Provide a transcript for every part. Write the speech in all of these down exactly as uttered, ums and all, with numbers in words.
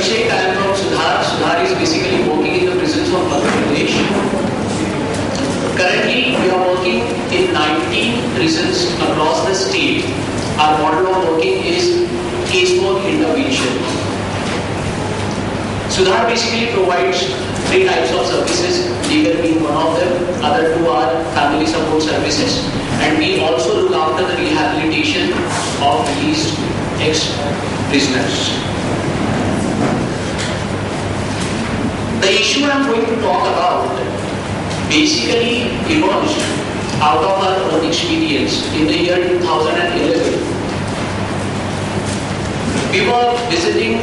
Abhishek, I am from Sudhar. Sudhar is basically working in the prisons of Madhya Pradesh. Currently, we are working in nineteen prisons across the state. Our model of working is casework intervention. Sudhar basically provides three types of services, legal being one of them, other two are family support services, and we also look after the rehabilitation of these ex-prisoners. The issue I am going to talk about basically emerged out of our own experience in the year two thousand eleven. We were visiting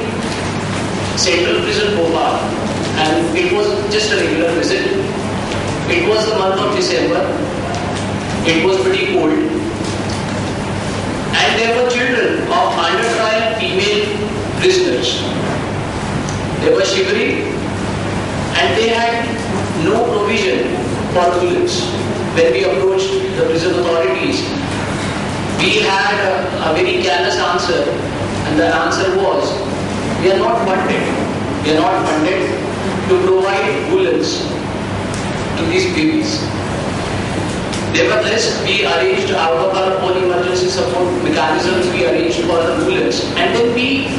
Central Prison Bhopal, and it was just a regular visit. It was the month of December. It was pretty cold. And there were children of under trial female prisoners. They were shivering, and they had no provision for toilets. When we approached the prison authorities, we had a, a very callous answer, and the answer was, we are not funded. We are not funded to provide bullets to these babies. Nevertheless, we arranged out of our own emergency support mechanisms, we arranged for the bullets, and then we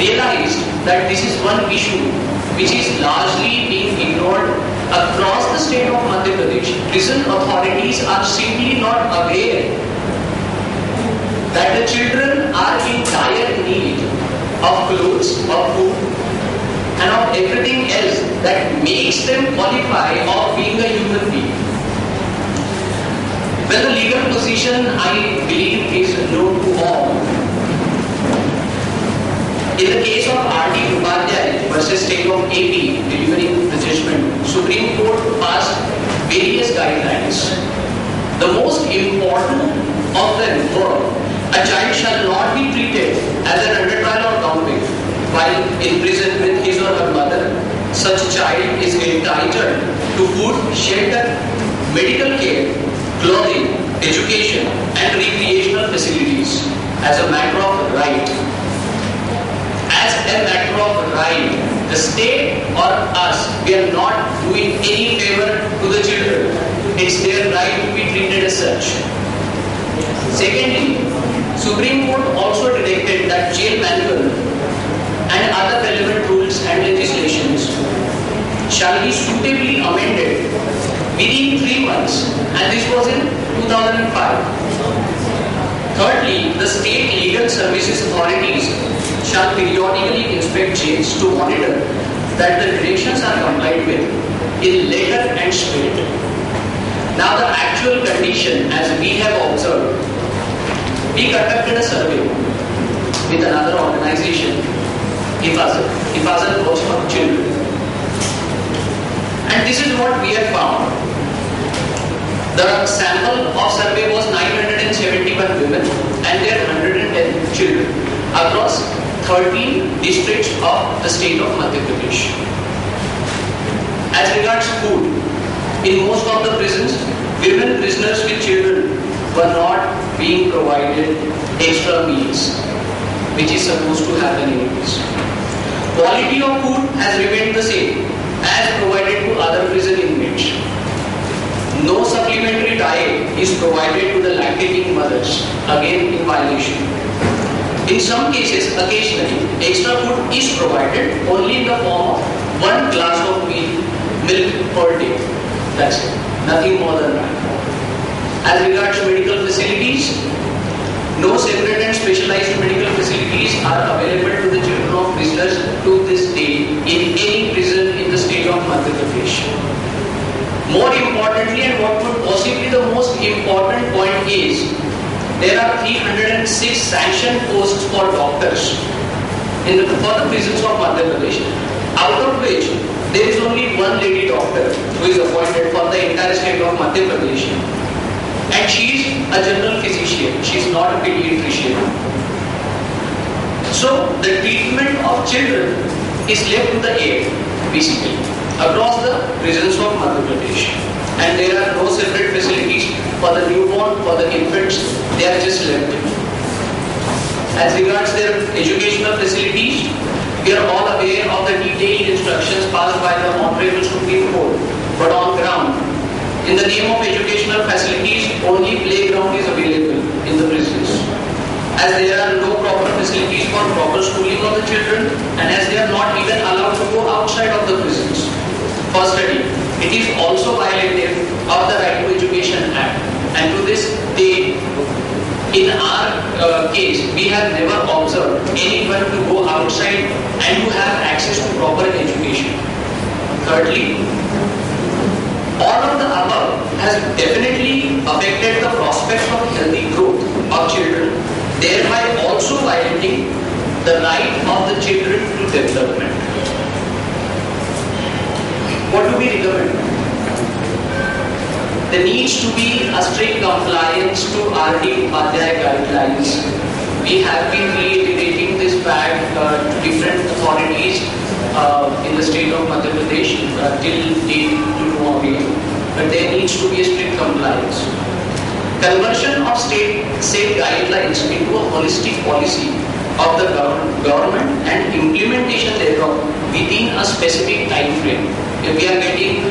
realized that this is one issue which is largely being ignored across the state of Madhya Pradesh. Prison authorities are simply not aware that the children are in dire need of clothes, of food, and of everything else that makes them qualify of being a human being. Well, the legal position, I believe, is known to all. In the case of R T versus State of A P, delivering the judgment, Supreme Court passed various guidelines. The most important of them were, a child shall not be treated as an under trial or convict while in prison with his or her mother. Such child is entitled to food, shelter, medical care, clothing, education, and recreational facilities as a matter of right. As a matter of right, the state or us, we are not doing any favor to the children. It's their right to be treated as such. Secondly, Supreme Court also directed that jail manual and other relevant rules and legislations shall be suitably amended within three months, and this was in two thousand five. Thirdly, the state legal services authorities shall periodically inspect jails to monitor that the directions are complied with in letter and spirit. Now, the actual condition, as we have observed, we conducted a survey with another organization, Epassa. Epassa works for children. And this is what we have found. The sample of survey was nine hundred seventy-one women and their one hundred ten children across thirteen districts of the state of Madhya Pradesh. As regards food, in most of the prisons, women prisoners with children were not being provided extra meals, which is supposed to happen in prisons. Quality of food has remained the same as provided to other prison inmates. No supplementary diet is provided to the lactating mothers, again in violation. In some cases, occasionally, extra food is provided only in the form of one glass of milk, milk per day. That's it. Nothing more than that. As regards medical facilities, no separate and specialized medical facilities are available to the children of prisoners to this day in any prison in the state of Madhya Pradesh. More importantly, and what would possibly the most important point is, there are three hundred six sanctioned posts for doctors in the, for the prisons of Madhya Pradesh, out of which there is only one lady doctor who is appointed for the entire state of Madhya Pradesh. And she is a general physician, she is not a pediatrician. So the treatment of children is left to the aid, basically, across the prisons of Madhya Pradesh. And there are no separate facilities for the newborn, for the infants, they are just left. As regards their educational facilities, We are all aware of the detailed instructions passed by the Honorable Supreme Court, but on ground, in the name of educational facilities, only playground is available in the prisons. As there are no proper facilities for proper schooling of the children, and as they are not even allowed to go outside of the prisons for study, it is also violative of the Right to Education Act. And to this day, in our uh, case, we have never observed anyone to go outside and to have access to proper education. Thirdly, all of the above has definitely affected the prospects of healthy growth of children, thereby also violating the right of the children to development. What do we recommend? There needs to be a strict compliance to R T I guidelines. We have been reiterating this fact uh, to different authorities uh, in the state of Madhya Pradesh uh, till date to no avail. But there needs to be a strict compliance. Conversion of state state guidelines into a holistic policy of the government and implementation thereof within a specific time frame. If we are getting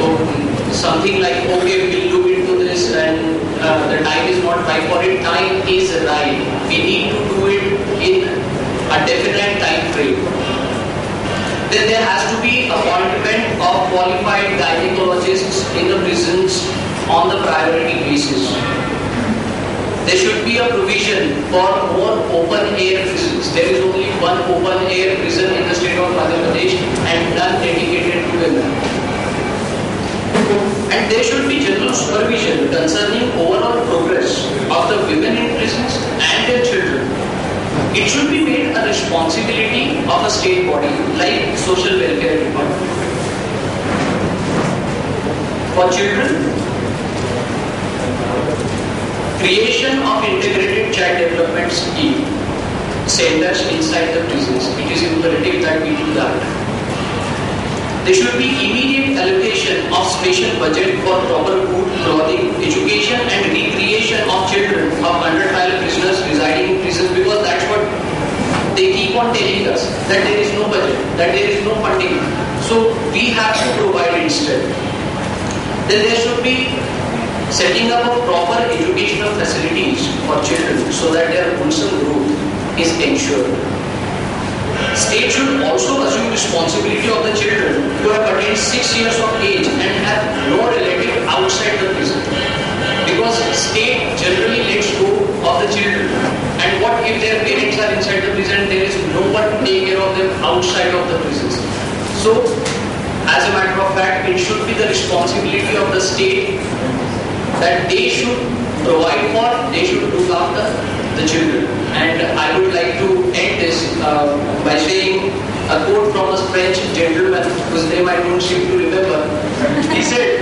um, something like, okay, we'll look into this and uh, the time is not right for it. Time is right. We need to do it in a definite time frame. Then there has to be appointment of qualified gynecologists in the prisons on the priority basis. There should be a provision for more open air prisons. There is only one open air prison in the state of Madhya Pradesh and none dedicated to women. And there should be general supervision concerning overall progress of the women in prisons and their children. It should be made a responsibility of a state body like Social Welfare Department. For children, creation of integrated child development scheme centers inside the prisons. It is imperative that we do that. There should be immediate allocation of special budget for proper food, clothing, education and recreation of children of under-trial prisoners residing in prisons, because that's what they keep on telling us, that there is no budget, that there is no funding. So we have to provide instead. Then there should be setting up of proper educational facilities for children so that their wholesome growth is ensured. State should also assume responsibility of the children who have attained six years of age and have no relative outside the prison. Because state generally lets go of the children. And what if their parents are inside the prison? There is no one to take care of them outside of the prisons. So, as a matter of fact, it should be the responsibility of the state that they should provide for, they should look after the children. And I would like to end this uh, by saying a quote from a French gentleman whose name I don't seem to remember. He said,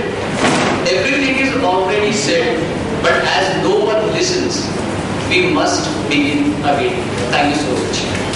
"Everything is already said, but as no one listens, we must begin again." Thank you so much.